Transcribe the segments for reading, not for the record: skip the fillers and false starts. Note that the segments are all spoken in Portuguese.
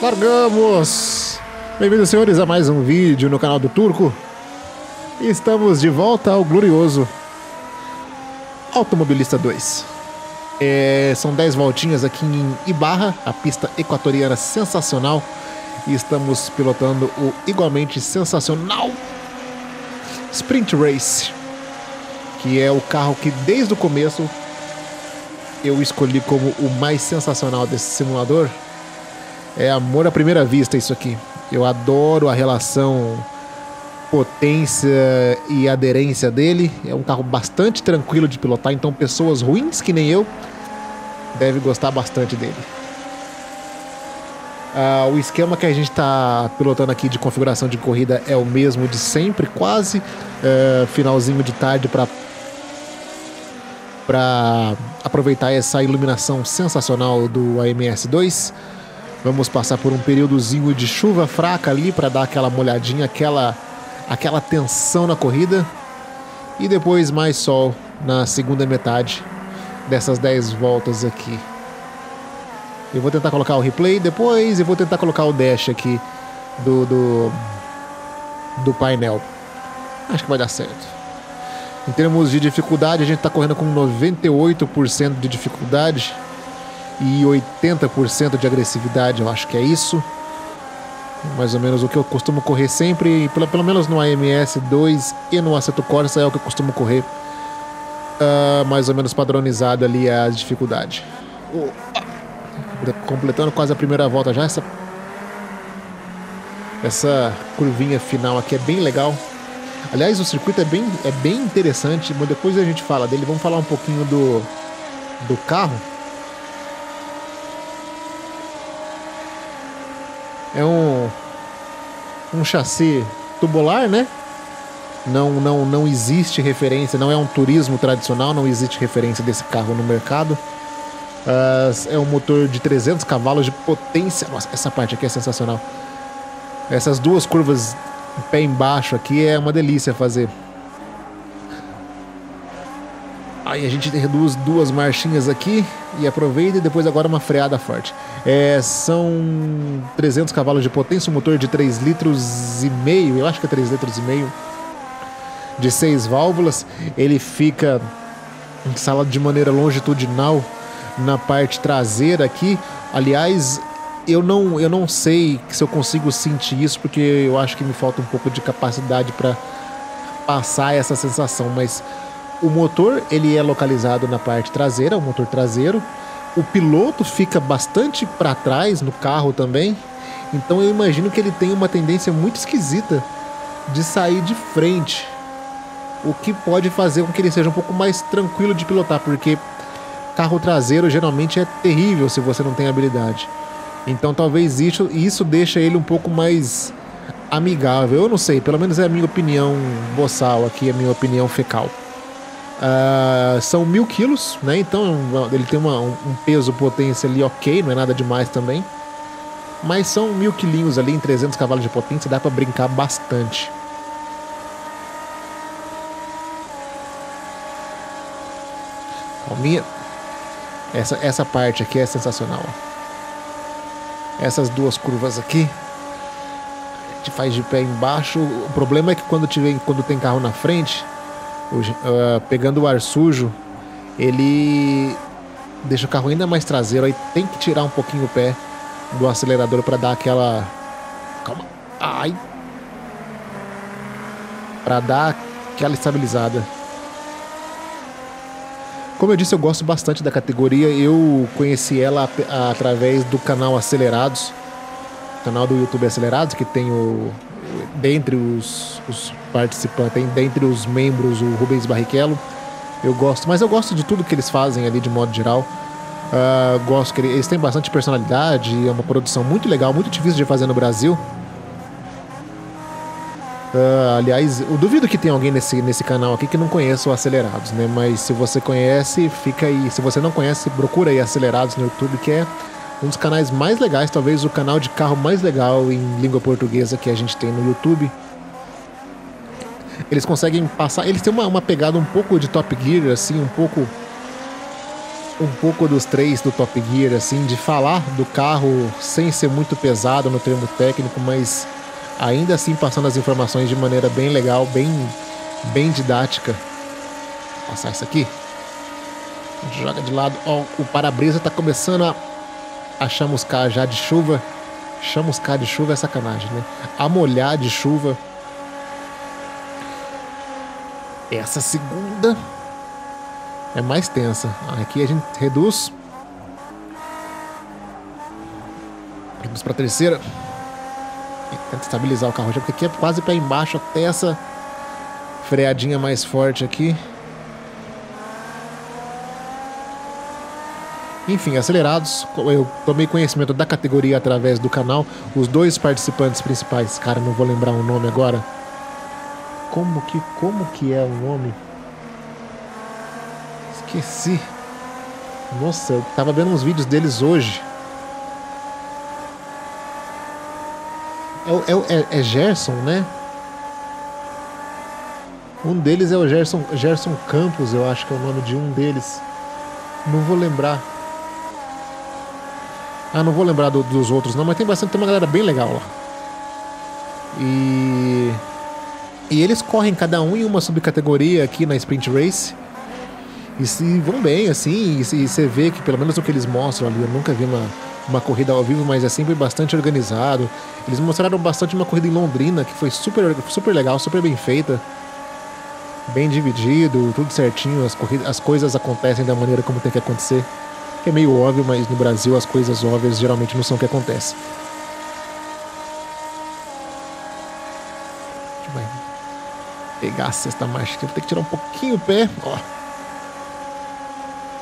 Largamos! Bem-vindos, senhores, a mais um vídeo no canal do Turco. E estamos de volta ao glorioso Automobilista 2. São 10 voltinhas aqui em Ibarra, a pista equatoriana sensacional. E estamos pilotando o igualmente sensacional Sprint Race, que é o carro que desde o começo eu escolhi como o mais sensacional desse simulador. É amor à primeira vista isso aqui. Eu adoro a relação potência e aderência dele. É um carro bastante tranquilo de pilotar, então pessoas ruins que nem eu devem gostar bastante dele. O esquema que a gente está pilotando aqui de configuração de corrida é o mesmo de sempre, quase. Finalzinho de tarde para aproveitar essa iluminação sensacional do AMS2. Vamos passar por um períodozinho de chuva fraca ali para dar aquela molhadinha, aquela tensão na corrida. E depois mais sol na segunda metade dessas 10 voltas aqui. Eu vou tentar colocar o replay depois e vou tentar colocar o dash aqui do painel. Acho que vai dar certo. Em termos de dificuldade, a gente está correndo com 98% de dificuldade e 80% de agressividade, eu acho que é isso. Mais ou menos o que eu costumo correr sempre, pelo menos no AMS2 e no Assetto Corsa, é o que eu costumo correr. Mais ou menos padronizado ali a dificuldade. Completando quase a primeira volta já. Essa curvinha final aqui é bem legal. Aliás, o circuito é bem interessante, mas depois a gente fala dele. Vamos falar um pouquinho do carro. É um chassi tubular, né? Não existe referência, não é um turismo tradicional, não existe referência desse carro no mercado. É um motor de 300 cavalos de potência. Nossa, essa parte aqui é sensacional. Essas duas curvas pé embaixo aqui é uma delícia fazer. Aí a gente reduz duas marchinhas aqui e aproveita, e depois agora uma freada forte. São 300 cavalos de potência, um motor de 3 litros e meio, eu acho que é 3 litros e meio, de 6 válvulas. Ele fica instalado de maneira longitudinal na parte traseira aqui. Aliás, eu não sei se eu consigo sentir isso, porque eu acho que me falta um pouco de capacidade para passar essa sensação, mas o motor, ele é localizado na parte traseira, o motor traseiro. O piloto fica bastante para trás no carro também, então eu imagino que ele tem uma tendência muito esquisita de sair de frente, o que pode fazer com que ele seja um pouco mais tranquilo de pilotar, porque carro traseiro geralmente é terrível se você não tem habilidade. Então talvez isso deixa ele um pouco mais amigável. Eu não sei, pelo menos é a minha opinião boçal aqui, a minha opinião fecal. São 1000 quilos, né? Então ele tem um peso potência ali ok, não é nada demais também. Mas são 1000 quilinhos ali em 300 cavalos de potência, dá para brincar bastante. Calminha. Essa parte aqui é sensacional. Ó. Essas duas curvas aqui, a gente faz de pé embaixo. O problema é que quando tem carro na frente, pegando o ar sujo, ele deixa o carro ainda mais traseiro. Aí tem que tirar um pouquinho o pé do acelerador para dar aquela... Calma. Ai! Para dar aquela estabilizada. Como eu disse, eu gosto bastante da categoria. Eu conheci ela através do canal Acelerados, canal do YouTube Acelerados, que tem dentre os participantes, tem dentre os membros o Rubens Barrichello. Eu gosto, mas eu gosto de tudo que eles fazem ali de modo geral. Gosto que eles têm bastante personalidade, é uma produção muito legal, muito difícil de fazer no Brasil. Aliás, eu duvido que tenha alguém nesse canal aqui que não conheça o Acelerados, né? Mas se você conhece, fica aí. Se você não conhece, procura aí Acelerados no YouTube, que é um dos canais mais legais, talvez o canal de carro mais legal em língua portuguesa que a gente tem no YouTube. Eles conseguem passar... Eles têm uma pegada um pouco de Top Gear, assim, um pouco... um pouco dos três do Top Gear, assim, de falar do carro sem ser muito pesado no termo técnico, mas ainda assim passando as informações de maneira bem legal, bem didática. Vou passar isso aqui. Joga de lado. Ó, o para-brisa tá começando a chamuscar já de chuva. Chamuscar de chuva é sacanagem, né? A molhar de chuva. Essa segunda é mais tensa. Aqui a gente reduz. Vamos para a terceira. E tenta estabilizar o carro já, porque aqui é quase pé embaixo até essa freadinha mais forte aqui. Enfim, Acelerados, eu tomei conhecimento da categoria através do canal. Os dois participantes principais, cara, não vou lembrar o nome agora. Como que é o nome? Esqueci. Nossa, eu tava vendo uns vídeos deles hoje. É Gerson, né? Um deles é o Gerson Campos, eu acho que é o nome de um deles. Não vou lembrar. Ah, não vou lembrar dos outros não, mas tem uma galera bem legal lá. E eles correm cada um em uma subcategoria aqui na Sprint Race. E se vão bem, assim, e você vê que pelo menos o que eles mostram ali, eu nunca vi uma corrida ao vivo, mas é sempre bastante organizado. Eles mostraram bastante uma corrida em Londrina, que foi super legal, super bem feita. Bem dividido, tudo certinho, as coisas acontecem da maneira como tem que acontecer. É meio óbvio, mas no Brasil as coisas óbvias geralmente não são o que acontece. Pegar a sexta marcha aqui, vou ter que tirar um pouquinho o pé, ó.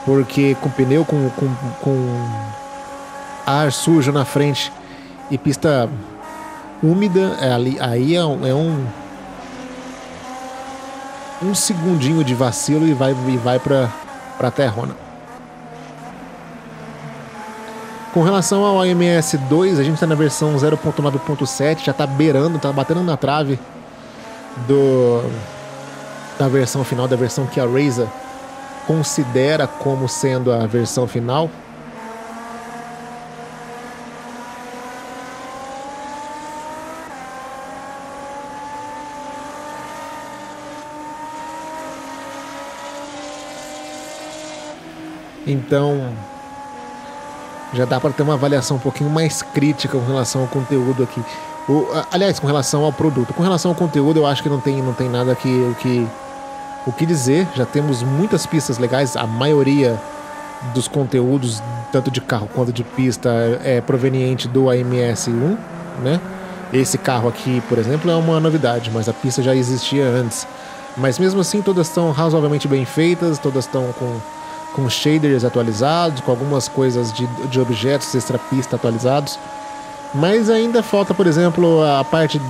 Porque com pneu com ar sujo na frente e pista úmida, aí é um segundinho de vacilo e vai pra terrona. Com relação ao AMS 2, a gente tá na versão 0.9.7, já tá beirando, tá batendo na trave da versão final, da versão que a Reiza considera como sendo a versão final. Então já dá para ter uma avaliação um pouquinho mais crítica com relação ao conteúdo aqui. Aliás, com relação ao produto. Com relação ao conteúdo, eu acho que não tem nada o que dizer. Já temos muitas pistas legais. A maioria dos conteúdos, tanto de carro quanto de pista, é proveniente do AMS1, né? Esse carro aqui, por exemplo, é uma novidade, mas a pista já existia antes. Mas mesmo assim, todas estão razoavelmente bem feitas. Todas estão com shaders atualizados, com algumas coisas de objetos extra-pista atualizados. Mas ainda falta, por exemplo, a parte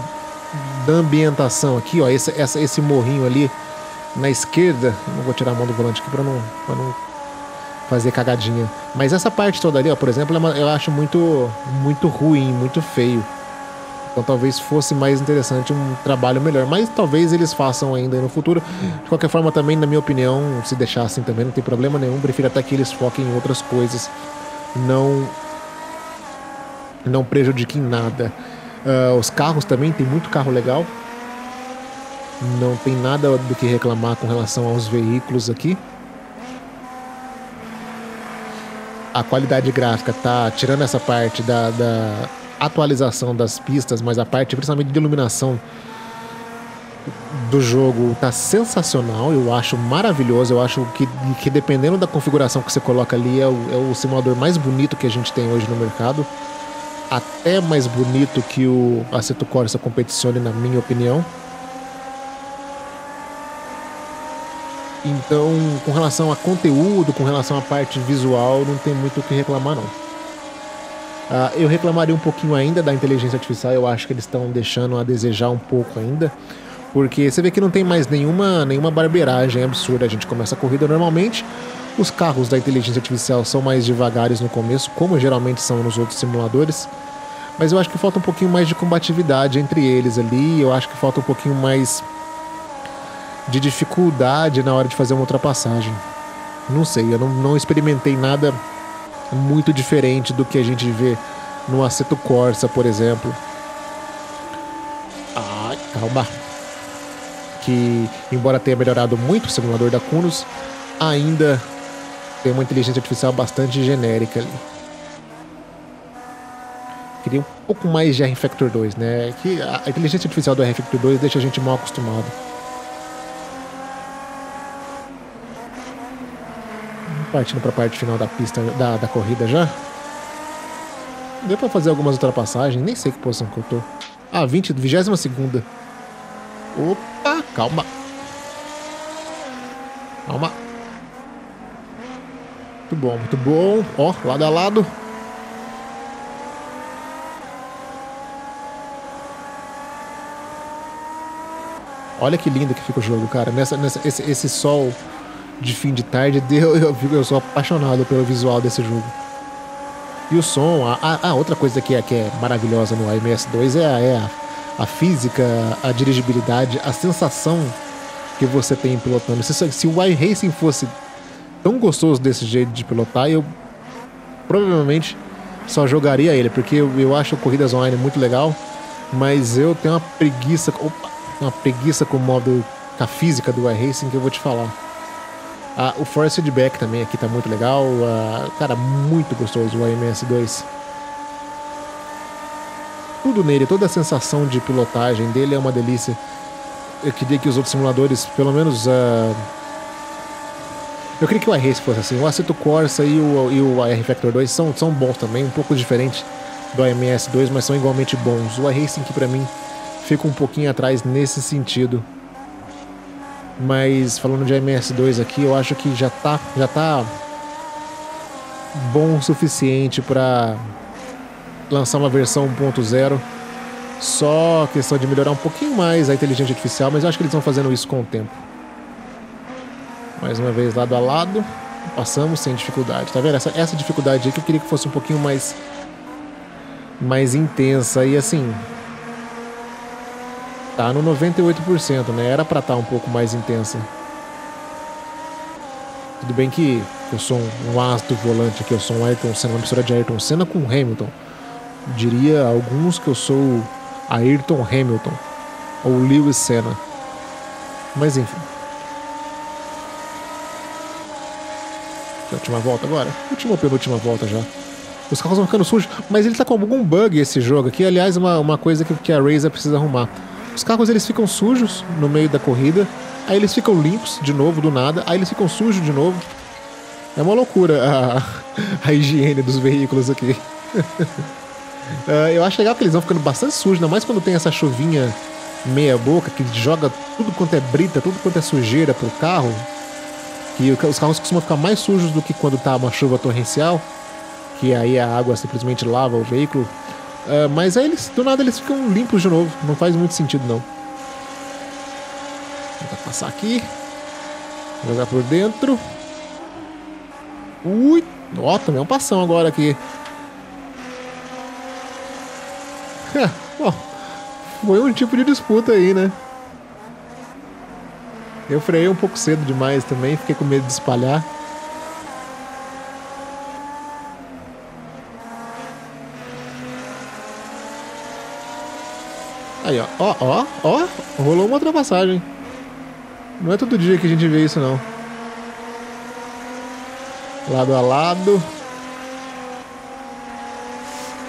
da ambientação aqui, ó, esse morrinho ali na esquerda. Não vou tirar a mão do volante aqui pra não fazer cagadinha. Mas essa parte toda ali, ó, por exemplo, eu acho muito ruim, muito feio. Então talvez fosse mais interessante um trabalho melhor. Mas talvez eles façam ainda no futuro. De qualquer forma, também, na minha opinião, se deixar assim também não tem problema nenhum. Prefiro até que eles foquem em outras coisas. Não prejudique em nada. Os carros também, tem muito carro legal. Não tem nada do que reclamar com relação aos veículos aqui. A qualidade gráfica tá tirando essa parte da atualização das pistas, mas a parte principalmente de iluminação do jogo tá sensacional. Eu acho maravilhoso. Eu acho que dependendo da configuração que você coloca ali, é o simulador mais bonito que a gente tem hoje no mercado. Até mais bonito que o Assetto Corsa Competizione, na minha opinião. Então, com relação a conteúdo, com relação à parte visual, não tem muito o que reclamar, não. Eu reclamaria um pouquinho ainda da inteligência artificial. Eu acho que eles estão deixando a desejar um pouco ainda, porque você vê que não tem mais nenhuma barbeiragem absurda. A gente começa a corrida normalmente. Os carros da inteligência artificial são mais devagares no começo, como geralmente são nos outros simuladores. Mas eu acho que falta um pouquinho mais de combatividade entre eles ali. Eu acho que falta um pouquinho mais de dificuldade na hora de fazer uma ultrapassagem. Não sei, eu não experimentei nada muito diferente do que a gente vê no Assetto Corsa, por exemplo. Ai, calma. Que, embora tenha melhorado muito o simulador da Kunos, ainda tem uma inteligência artificial bastante genérica ali. Queria um pouco mais de rFactor 2, né? Que a inteligência artificial do rFactor 2 deixa a gente mal acostumado. Partindo para a parte final da pista, da corrida já. Deu para fazer algumas ultrapassagens, nem sei que posição que eu tô. Ah, 22ª. Opa, calma. Calma. Muito bom, muito bom. Ó, lado a lado. Olha que lindo que fica o jogo, cara. Esse sol de fim de tarde, eu sou apaixonado pelo visual desse jogo. E o som, outra coisa que é maravilhosa no MS2 é a física, a dirigibilidade, a sensação que você tem pilotando. Se o iRacing fosse tão gostoso desse jeito de pilotar, eu provavelmente só jogaria ele, porque eu acho corridas online muito legal, mas eu tenho uma preguiça, com o modo, com a física do iRacing, que eu vou te falar. O Force Feedback também aqui tá muito legal. Cara, muito gostoso o MS2. Tudo nele, toda a sensação de pilotagem dele é uma delícia. Eu queria que os outros simuladores, pelo menos... Eu queria que o iRacing fosse assim. O Assetto Corsa e o rFactor 2 são bons também, um pouco diferente do MS2, mas são igualmente bons. O iRacing que pra mim fica um pouquinho atrás nesse sentido. Mas falando de MS2 aqui, eu acho que já tá bom o suficiente para lançar uma versão 1.0. Só questão de melhorar um pouquinho mais a inteligência artificial, mas eu acho que eles vão fazendo isso com o tempo. Mais uma vez, lado a lado, passamos sem dificuldade, tá vendo? Essa dificuldade aí que eu queria que fosse um pouquinho mais intensa e assim... Tá no 98%, né? Era pra estar um pouco mais intensa. Tudo bem que eu sou um as do volante aqui, eu sou um Ayrton Senna, uma mistura de Ayrton Senna com Hamilton. Diria alguns que eu sou Ayrton Hamilton ou Lewis Senna. Mas enfim. Última volta agora? Última ou penúltima volta já? Os carros vão ficando sujos, mas ele tá com algum bug esse jogo aqui. Aliás, uma coisa que a Reiza precisa arrumar. Os carros eles ficam sujos no meio da corrida, aí eles ficam limpos de novo do nada, aí eles ficam sujos de novo. É uma loucura a higiene dos veículos aqui. Eu acho legal que eles vão ficando bastante sujos, ainda mais quando tem essa chuvinha meia boca que joga tudo quanto é brita, tudo quanto é sujeira pro carro. E os carros costumam ficar mais sujos do que quando tá uma chuva torrencial, que aí a água simplesmente lava o veículo. Mas aí eles, do nada eles ficam limpos de novo. Não faz muito sentido não. Vou passar aqui. Jogar por dentro. Ui. Ó, também é um passão agora aqui. Bom, foi um tipo de disputa aí, né? Eu freiei um pouco cedo demais também. Fiquei com medo de espalhar. Aí, ó, rolou uma ultrapassagem. Não é todo dia que a gente vê isso, não. Lado a lado.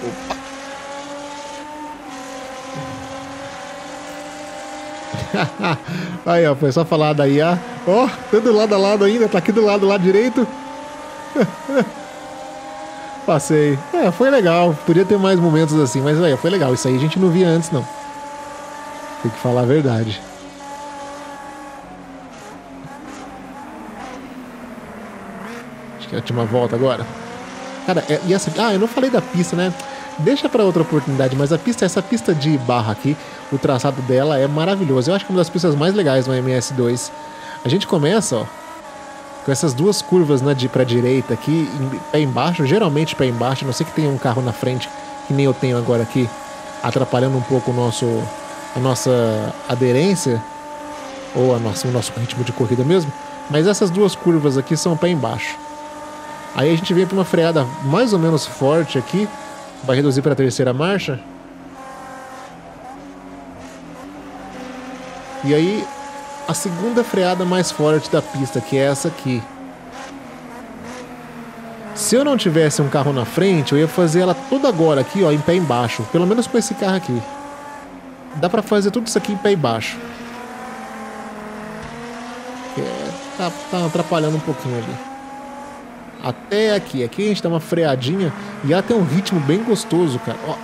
Opa. Aí, ó, foi só falar da IA. Ó, todo lado a lado ainda, tá aqui do lado direito. Passei. É, foi legal. Podia ter mais momentos assim, mas aí, foi legal. Isso aí a gente não via antes, não. Tem que falar a verdade. Acho que é a última volta agora. Cara, e essa... Ah, eu não falei da pista, né? Deixa pra outra oportunidade, mas a pista, essa pista de Ibarra aqui, o traçado dela é maravilhoso. Eu acho que é uma das pistas mais legais no MS2. A gente começa, ó, com essas duas curvas, né, pra direita aqui, pé embaixo, geralmente pé embaixo, a não ser que tenha um carro na frente, que nem eu tenho agora aqui, atrapalhando um pouco a nossa aderência, ou o nosso ritmo de corrida mesmo, Mas essas duas curvas aqui são pé embaixo. Aí a gente vem para uma freada mais ou menos forte aqui. Vai reduzir para a terceira marcha. E aí a segunda freada mais forte da pista, que é essa aqui. Se eu não tivesse um carro na frente, eu ia fazer ela toda agora aqui, ó, em pé embaixo. Pelo menos com esse carro aqui. Dá pra fazer tudo isso aqui em pé embaixo. É, tá atrapalhando um pouquinho ali. Até aqui. Aqui a gente dá uma freadinha e ela tem um ritmo bem gostoso, cara. Ó,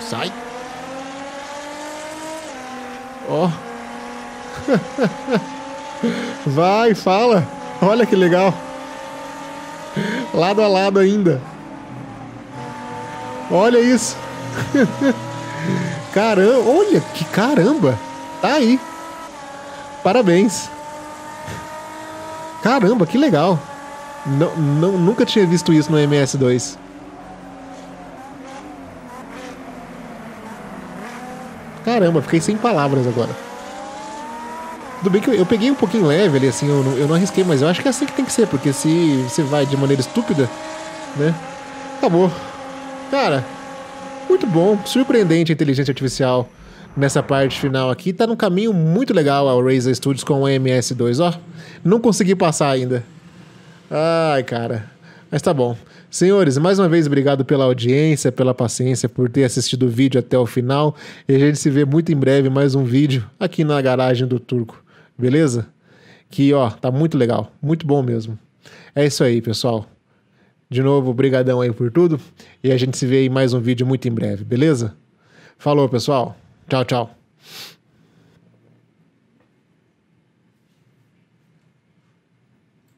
sai. Ó. Vai, fala. Olha que legal. Lado a lado ainda. Olha isso. Caramba, olha que caramba. Tá aí. Parabéns. Caramba, que legal. Nunca tinha visto isso no MS2. Caramba, fiquei sem palavras agora. Tudo bem que eu peguei um pouquinho leve ali, assim, eu não arrisquei, mas eu acho que é assim que tem que ser, porque se você vai de maneira estúpida, né, acabou. Cara, muito bom, surpreendente a inteligência artificial nessa parte final aqui. Tá num caminho muito legal a Reiza Studios com o MS2, ó. Não consegui passar ainda. Ai, cara, mas tá bom. Senhores, mais uma vez, obrigado pela audiência, pela paciência, por ter assistido o vídeo até o final. E a gente se vê muito em breve, mais um vídeo aqui na garagem do Turco. Beleza? Que, ó, tá muito legal. Muito bom mesmo. É isso aí, pessoal. De novo, brigadão aí por tudo. E a gente se vê em mais um vídeo muito em breve, beleza? Falou, pessoal. Tchau, tchau.